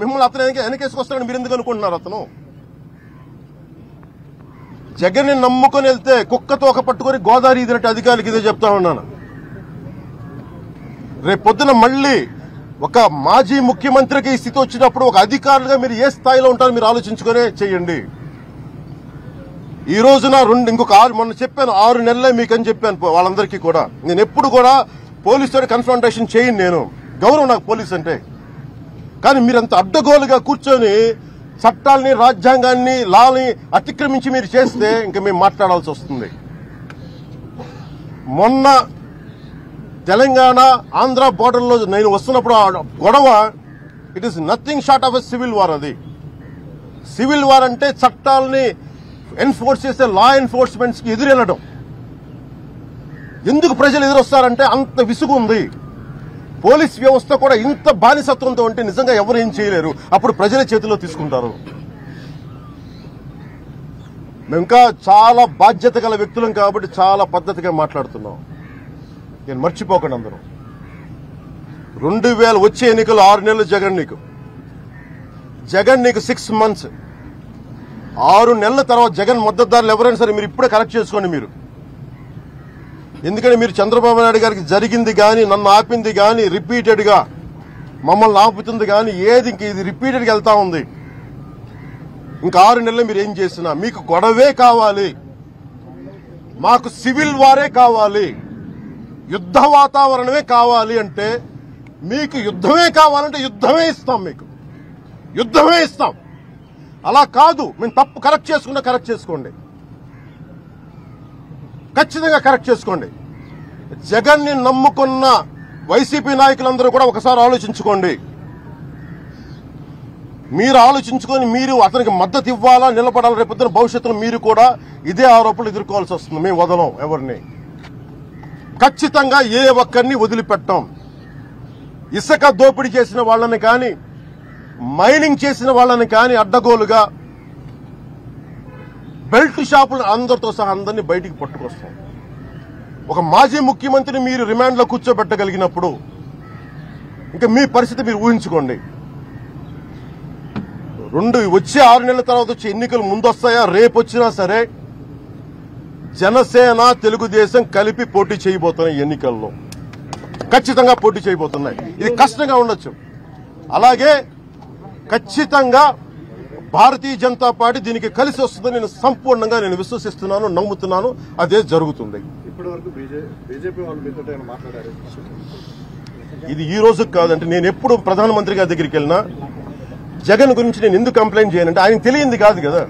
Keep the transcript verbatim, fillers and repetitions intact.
మిమ్మల్ని అతను వెనకేసుకొస్తాడని మీరు ఎందుకు అనుకుంటున్నారు? అతను జగన్ని నమ్ముకొని వెళ్తే కుక్కతో ఒక పట్టుకొని గోదావరి ఇదినట్టు అధికారులకు ఇదే చెప్తా ఉన్నాను. రేపు పొద్దున మళ్ళీ ఒక మాజీ ముఖ్యమంత్రికి ఈ స్థితి వచ్చినప్పుడు ఒక అధికారులుగా మీరు ఏ స్థాయిలో ఉంటారో మీరు ఆలోచించుకునే చేయండి. ఈ రోజున రెండు ఇంకొక ఆరు మొన్న చెప్పాను ఆరు నెలలే మీకని చెప్పాను వాళ్ళందరికీ కూడా. నేను ఎప్పుడు కూడా పోలీసుతో కన్ఫ్రంటేషన్ చేయను, నేను గౌరవం నాకు పోలీసు అంటే. కానీ మీరంత అడ్డగోలుగా కూర్చొని చట్టాలని రాజ్యాంగాన్ని లాని అతిక్రమించి మీరు చేస్తే ఇంకా మేము మాట్లాడాల్సి వస్తుంది. మొన్న తెలంగాణ ఆంధ్ర బోర్డర్లో నేను వస్తున్నప్పుడు గొడవ it is nothing short of a civil war. అది సివిల్ వార్ అంటే చట్టాలని ఎన్ఫోర్స్ చేసే లా ఎన్ఫోర్స్మెంట్స్కి ఎదురెళ్ళడం. ఎందుకు ప్రజలు ఎదురొస్తారంటే అంత విసుగు ఉంది. పోలీస్ వ్యవస్థ కూడా ఇంత బానిసత్వంతో ఉంటే నిజంగా ఎవరేం చేయలేరు, అప్పుడు ప్రజల చేతిలో తీసుకుంటారు. మేము ఇంకా చాలా బాధ్యత గల వ్యక్తులం కాబట్టి చాలా పద్ధతిగా మాట్లాడుతున్నాం. నేను మర్చిపోకండి అందరూ, రెండు వేల వచ్చే ఎన్నికలు ఆరు నెలలు జగన్ నీకు జగన్ నీకు సిక్స్ మంత్స్ ఆరు నెలల తర్వాత జగన్ మద్దతుదారులు ఎవరైనా సరే మీరు ఇప్పుడే కరెక్ట్ చేసుకోండి మీరు. ఎందుకంటే మీరు చంద్రబాబు నాయుడు గారికి జరిగింది కానీ నన్ను ఆపింది కానీ రిపీటెడ్గా మమ్మల్ని ఆపుతుంది కానీ ఏది ఇంక ఇది రిపీటెడ్గా వెళ్తా ఉంది. ఇంకా ఆరు నెలలు మీరు ఏం చేసినా మీకు గొడవే కావాలి, మాకు సివిల్ వారే కావాలి, యుద్ధ వాతావరణమే కావాలి. అంటే మీకు యుద్ధమే కావాలంటే యుద్ధమే ఇస్తాం, మీకు యుద్ధమే ఇస్తాం. అలా కాదు మేము తప్పు కరెక్ట్ చేసుకున్నా కరెక్ట్ చేసుకోండి, ఖచ్చితంగా కరెక్ట్ చేసుకోండి. జగన్ ని నమ్ముకున్న వైసీపీ నాయకులందరూ కూడా ఒకసారి ఆలోచించుకోండి. మీరు ఆలోచించుకొని మీరు అతనికి మద్దతు ఇవ్వాలా నిలబడాలా? రేపొద్దున భవిష్యత్తులో మీరు కూడా ఇదే ఆరోపణలు ఎదుర్కోవాల్సి వస్తుంది. మేము వదలం ఎవరిని, ఖచ్చితంగా ఏ ఒక్కరిని వదిలిపెట్టాం. ఇసుక దోపిడీ చేసిన వాళ్ళని కానీ మైనింగ్ చేసిన వాళ్ళని కానీ అడ్డగోలుగా బెల్ట్ షాపులు అందరితో సహా అందరినీ బయటికి పట్టుకొస్తాం. ఒక మాజీ ముఖ్యమంత్రిని మీరు రిమాండ్లో కూర్చోబెట్టగలిగినప్పుడు ఇంకా మీ పరిస్థితి మీరు ఊహించుకోండి. రెండు వచ్చే ఆరు నెలల తర్వాత వచ్చే ఎన్నికలు ముందొస్తాయా రేపు వచ్చినా సరే జనసేన తెలుగుదేశం కలిపి పోటీ చేయబోతున్నాయి ఎన్నికల్లో, ఖచ్చితంగా పోటీ చేయబోతున్నాయి. ఇది కష్టంగా ఉండొచ్చు. అలాగే ఖచ్చితంగా భారతీయ జనతా పార్టీ దీనికి కలిసి వస్తుందని నేను సంపూర్ణంగా నేను విశ్వసిస్తున్నాను, నమ్ముతున్నాను, అదే జరుగుతుంది. ఇది ఈ రోజు కాదంటే నేను ఎప్పుడు ప్రధానమంత్రి గారి దగ్గరికి వెళ్ళినా జగన్ గురించి నేను ఎందుకు కంప్లైంట్ చేయనంటే ఆయనకు తెలియంది కాదు కదా.